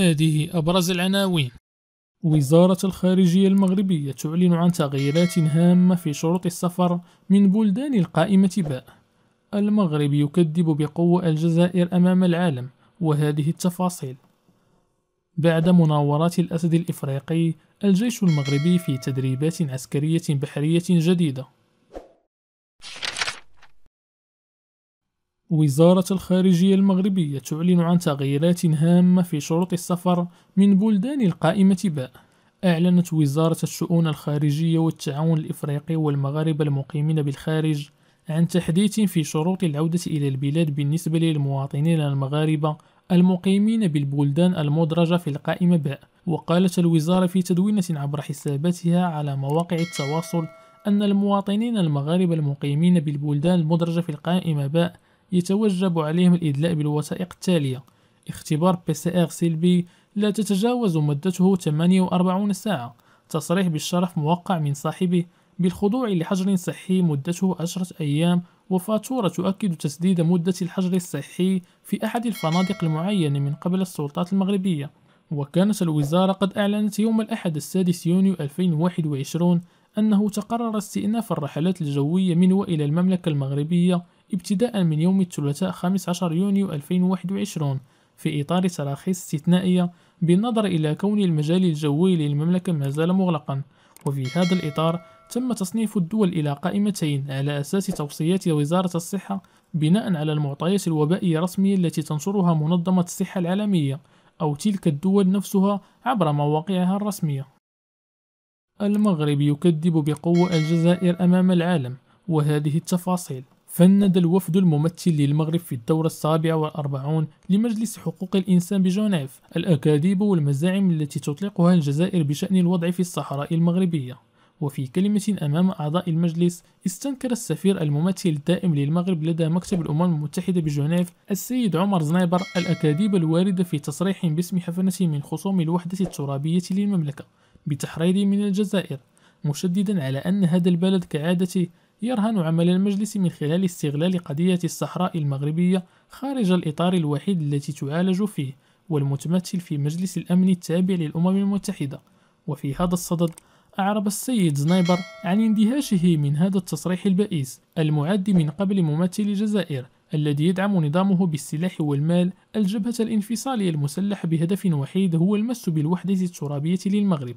هذه أبرز العناوين: وزارة الخارجية المغربية تعلن عن تغييرات هامة في شروط السفر من بلدان القائمة باء. المغرب يكذب بقوة الجزائر أمام العالم. وهذه التفاصيل. بعد مناورات الأسد الإفريقي، الجيش المغربي في تدريبات عسكرية بحرية جديدة. وزارة الخارجية المغربية تعلن عن تغييرات هامة في شروط السفر من بلدان القائمة باء. أعلنت وزارة الشؤون الخارجية والتعاون الإفريقي والمغاربة المقيمين بالخارج عن تحديث في شروط العودة إلى البلاد بالنسبة للمواطنين المغاربة المقيمين بالبلدان المدرجة في القائمة باء. وقالت الوزارة في تدوينة عبر حساباتها على مواقع التواصل أن المواطنين المغاربة المقيمين بالبلدان المدرجة في القائمة باء يتوجب عليهم الإدلاء بالوثائق التالية: اختبار PCR سلبي لا تتجاوز مدته 48 ساعة، تصريح بالشرف موقع من صاحبه بالخضوع لحجر صحي مدته 10 أيام، وفاتورة تؤكد تسديد مدة الحجر الصحي في أحد الفنادق المعينة من قبل السلطات المغربية. وكانت الوزارة قد أعلنت يوم الأحد 6 يونيو 2021 أنه تقرر استئناف الرحلات الجوية من وإلى المملكة المغربية ابتداء من يوم الثلاثاء 15 يونيو 2021 في إطار تراخيص استثنائية بالنظر إلى كون المجال الجوي للمملكة ما زال مغلقا. وفي هذا الإطار تم تصنيف الدول إلى قائمتين على أساس توصيات وزارة الصحة بناء على المعطيات الوبائية الرسمية التي تنشرها منظمة الصحة العالمية أو تلك الدول نفسها عبر مواقعها الرسمية. المغرب يكذب بقوة الجزائر أمام العالم. وهذه التفاصيل. فند الوفد الممثل للمغرب في الدورة 47 لمجلس حقوق الإنسان بجنيف الأكاذيب والمزاعم التي تطلقها الجزائر بشأن الوضع في الصحراء المغربية. وفي كلمة أمام أعضاء المجلس، استنكر السفير الممثل الدائم للمغرب لدى مكتب الأمم المتحدة بجنيف السيد عمر زنيبر الأكاذيب الواردة في تصريح باسم حفنة من خصوم الوحدة الترابية للمملكة بتحرير من الجزائر، مشددا على أن هذا البلد كعادته يرهن عمل المجلس من خلال استغلال قضية الصحراء المغربية خارج الإطار الوحيد التي تعالج فيه والمتمثل في مجلس الأمن التابع للأمم المتحدة. وفي هذا الصدد أعرب السيد زنيبر عن اندهاشه من هذا التصريح البئيس المعد من قبل ممثل الجزائر الذي يدعم نظامه بالسلاح والمال الجبهة الانفصالية المسلحة بهدف وحيد هو المس بالوحدة الترابية للمغرب.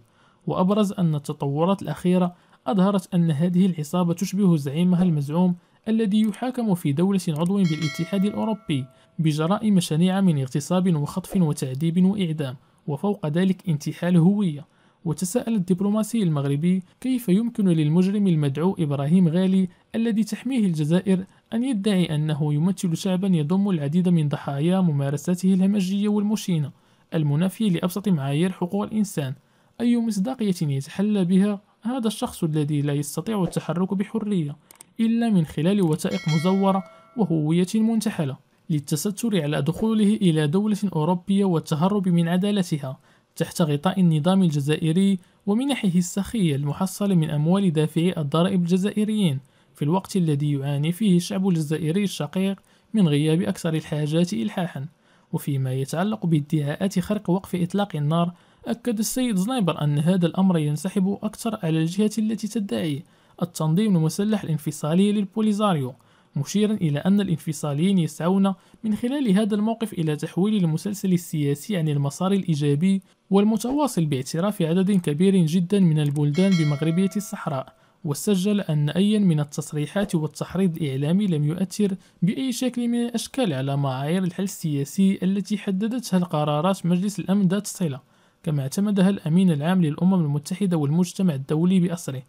وأبرز أن التطورات الأخيرة أظهرت أن هذه العصابة تشبه زعيمها المزعوم الذي يحاكم في دولة عضو بالاتحاد الأوروبي بجرائم شنيعة من اغتصاب وخطف وتعذيب وإعدام، وفوق ذلك انتحال هوية. وتساءل الدبلوماسي المغربي كيف يمكن للمجرم المدعو إبراهيم غالي الذي تحميه الجزائر أن يدعي أنه يمثل شعبا يضم العديد من ضحايا ممارساته الهمجية والمشينة المنافية لأبسط معايير حقوق الإنسان. أي مصداقية يتحلى بها هذا الشخص الذي لا يستطيع التحرك بحرية إلا من خلال وثائق مزورة وهوية منتحلة للتستر على دخوله إلى دولة أوروبية والتهرب من عدالتها تحت غطاء النظام الجزائري ومنحه السخية المحصلة من أموال دافعي الضرائب الجزائريين، في الوقت الذي يعاني فيه الشعب الجزائري الشقيق من غياب أكثر الحاجات إلحاحا. وفيما يتعلق بادعاءات خرق وقف إطلاق النار، أكد السيد زنيبر أن هذا الأمر ينسحب أكثر على الجهة التي تدعي التنظيم المسلح الانفصالي للبوليزاريو، مشيرا إلى أن الانفصاليين يسعون من خلال هذا الموقف إلى تحويل المسلسل السياسي عن المسار الإيجابي والمتواصل باعتراف عدد كبير جدا من البلدان بمغربية الصحراء. وسجل أن أي من التصريحات والتحريض الإعلامي لم يؤثر بأي شكل من الأشكال على معايير الحل السياسي التي حددتها القرارات مجلس الأمن ذات الصلة كما اعتمدها الأمين العام للأمم المتحدة والمجتمع الدولي بأسره.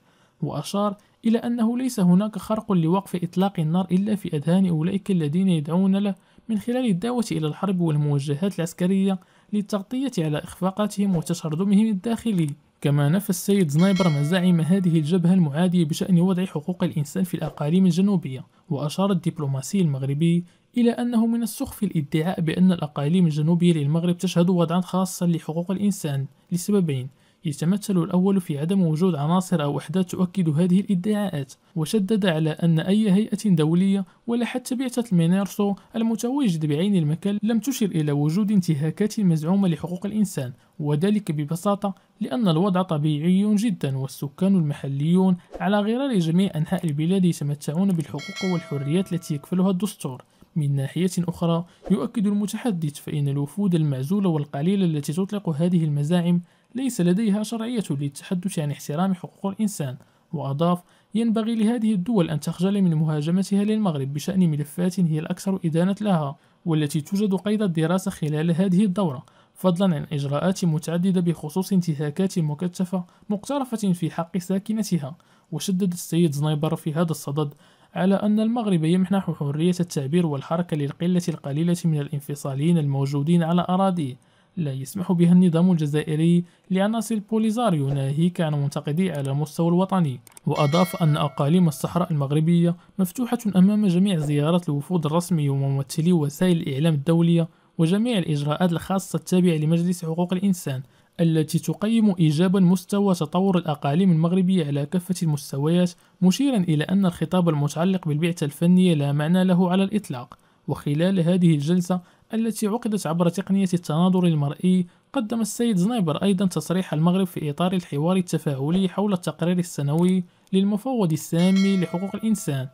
وأشار إلى أنه ليس هناك خرق لوقف إطلاق النار إلا في أذهان أولئك الذين يدعون له من خلال الدعوة إلى الحرب والموجهات العسكرية للتغطية على إخفاقاتهم وتشرذمهم الداخلي. كما نفى السيد زنيبر مزاعم هذه الجبهة المعادية بشأن وضع حقوق الإنسان في الأقاليم الجنوبية. وأشار الدبلوماسي المغربي إلى أنه من السخف الادعاء بأن الأقاليم الجنوبية للمغرب تشهد وضعا خاصا لحقوق الإنسان لسببين يتمثل الأول في عدم وجود عناصر أو وحدات تؤكد هذه الادعاءات، وشدد على أن أي هيئة دولية ولا حتى بعثة المينيرسو المتواجد بعين المكان لم تشر إلى وجود انتهاكات مزعومة لحقوق الإنسان، وذلك ببساطة لأن الوضع طبيعي جدا، والسكان المحليون على غرار جميع أنحاء البلاد يتمتعون بالحقوق والحريات التي يكفلها الدستور. من ناحية أخرى يؤكد المتحدث فإن الوفود المعزولة والقليلة التي تطلق هذه المزاعم ليس لديها شرعية للتحدث عن احترام حقوق الإنسان، وأضاف ينبغي لهذه الدول أن تخجل من مهاجمتها للمغرب بشأن ملفات هي الأكثر إدانة لها والتي توجد قيد الدراسة خلال هذه الدورة، فضلا عن إجراءات متعددة بخصوص انتهاكات مكثفة مقترفة في حق ساكنتها. وشدد السيد زنيبر في هذا الصدد على أن المغرب يمنح حرية التعبير والحركة للقلة القليلة من الانفصاليين الموجودين على أراضيه لا يسمح بها النظام الجزائري لعناصر البوليزاريو، ناهيك عن منتقديه على المستوى الوطني. وأضاف أن أقاليم الصحراء المغربية مفتوحة أمام جميع زيارات الوفود الرسمي وممثلي وسائل الإعلام الدولية وجميع الإجراءات الخاصة التابعة لمجلس حقوق الإنسان التي تقيم إيجابا مستوى تطور الأقاليم المغربية على كافة المستويات، مشيرا إلى أن الخطاب المتعلق بالبعثة الفنية لا معنى له على الإطلاق. وخلال هذه الجلسة التي عقدت عبر تقنية التناظر المرئي قدم السيد زنيبر أيضا تصريح المغرب في إطار الحوار التفاعلي حول التقرير السنوي للمفوض السامي لحقوق الإنسان.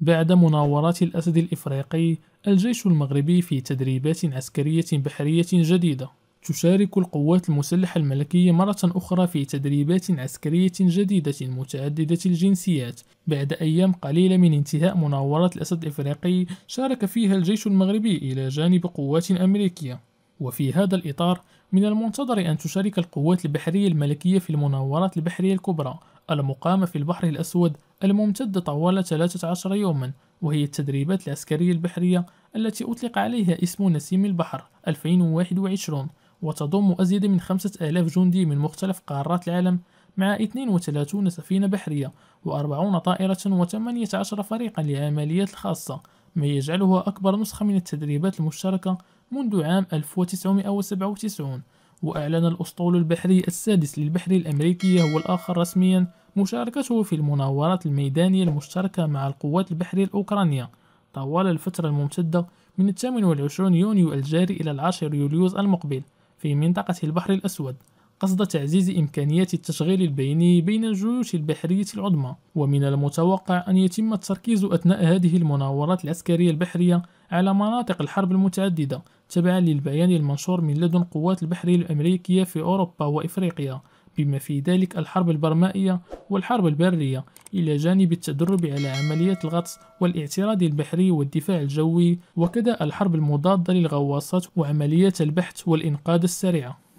بعد مناورات الأسد الإفريقي الجيش المغربي في تدريبات عسكرية بحرية جديدة. تشارك القوات المسلحة الملكية مرة أخرى في تدريبات عسكرية جديدة متعددة الجنسيات. بعد أيام قليلة من انتهاء مناورات الأسد الإفريقي شارك فيها الجيش المغربي إلى جانب قوات أمريكية. وفي هذا الإطار من المنتظر أن تشارك القوات البحرية الملكية في المناورات البحرية الكبرى المقامة في البحر الأسود الممتدة طوال 13 يوما، وهي التدريبات العسكرية البحرية التي أطلق عليها اسم نسيم البحر 2021، وتضم أزيد من 5000 جندي من مختلف قارات العالم مع 32 سفينة بحرية و40 طائرة و18 فريقا للعمليات الخاصة، ما يجعلها أكبر نسخة من التدريبات المشتركة منذ عام 1997. وأعلن الأسطول البحري السادس للبحر الأمريكي هو الآخر رسميا مشاركته في المناورات الميدانية المشتركة مع القوات البحرية الأوكرانية طوال الفترة الممتدة من 28 يونيو الجاري إلى 10 يوليوز المقبل في منطقة البحر الأسود، قصد تعزيز إمكانيات التشغيل البيني بين الجيوش البحرية العظمى. ومن المتوقع أن يتم التركيز أثناء هذه المناورات العسكرية البحرية على مناطق الحرب المتعددة تبعا للبيان المنشور من لدن قوات البحرية الأمريكية في أوروبا وإفريقيا، بما في ذلك الحرب البرمائية والحرب البرية، إلى جانب التدرب على عمليات الغطس والاعتراض البحري والدفاع الجوي، وكذا الحرب المضادة للغواصات وعمليات البحث والإنقاذ السريعة.